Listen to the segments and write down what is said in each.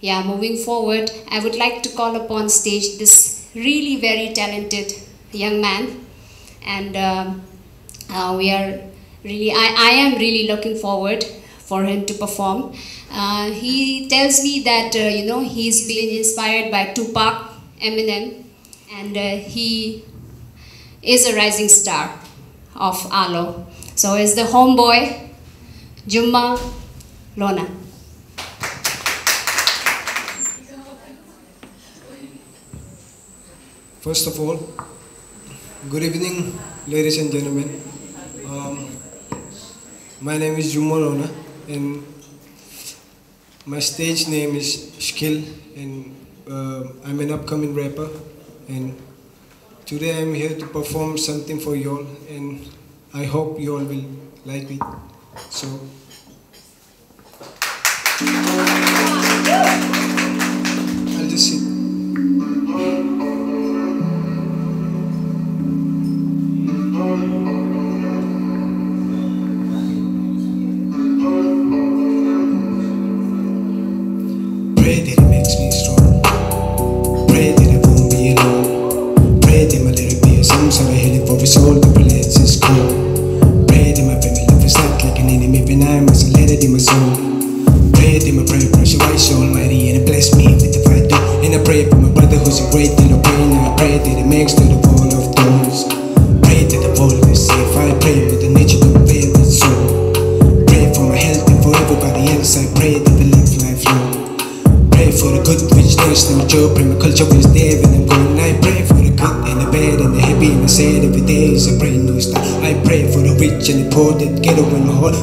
Yeah, moving forward, I would like to call upon stage this really very talented young man, and I am really looking forward for him to perform. He tells me that he's been inspired by Tupac, Eminem, and he is a rising star of Alo. So is the homeboy Jummo Lona. First of all, good evening, ladies and gentlemen. My name is Jummo Lona, and my stage name is Shkill, and I'm an upcoming rapper, and today I'm here to perform something for you all, and I hope you all will like it. So I'll just sit. Pray that it makes me strong. Pray that I won't be alone. Pray that my therapy is some sort of healing for his soul.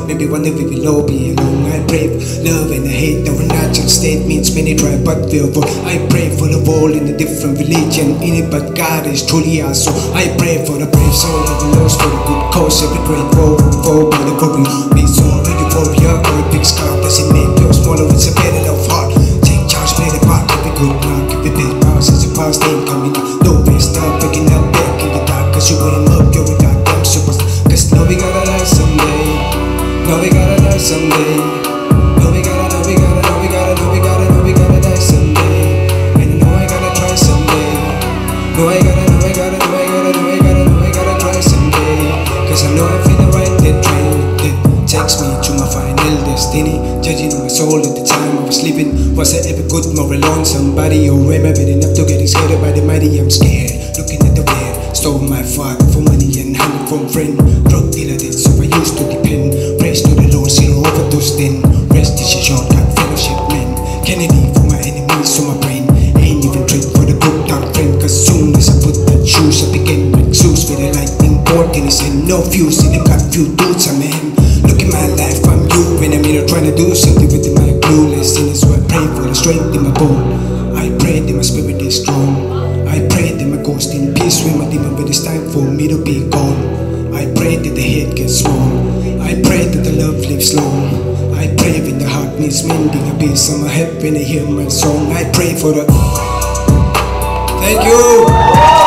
Maybe one day we will all be alone. I pray for love and I hate. Our natural state means many try but we avoid. I pray for the world in a different religion in it, but God is truly our soul. I pray for the brave soul that knows for the good cause. Every great war we fall by the glory. Be soul of euphoria, God big scar. Does it make you smaller? It's a battle of heart. Take charge, play the part. If we could block, if we build past, it's a past ain't coming up. No way, stop waking up back in the dark. Cause you wouldn't look, you're a goddamn superstar. Cause now we gotta die someday. No, we gotta die someday. No, we gotta, no, we gotta, no, we gotta, no, we gotta, no, we gotta die someday. And I know I gotta try someday. No, I gotta, no, I gotta, no, I gotta, no, I gotta, no, I gotta try someday. Cause I know I feel the right that train that takes me to my final destiny. Judging my soul at the time I was sleeping. Was I ever good, more alone, somebody? Or am I bad enough to getting scared by the mighty? I'm scared, looking at the way. Stole my father for money and honey from friend. Drug dealer, that's so I used to depend. Praise to the Lord, zero overdose then. Rest is a shortcut, fellowship man. Kennedy for my enemies, so my brain ain't even tricked for the good dark friend. Cause soon as I put that shoes, I began with shoes with a lightning bolt in his hand. No fuse in the cut, few dudes, I'm him. Look at my life, I'm you. When I'm here trying to do something with my clueless sinners, so I pray for the strength in my bone. I pray that my spirit is strong. I pray that my ghost in peace with my demon, but it's time for me to be gone. I pray that the head gets warm. I pray that the love lives long. I pray with the heart needs mending a piece of my head when I hear my song. I pray for the... Thank you!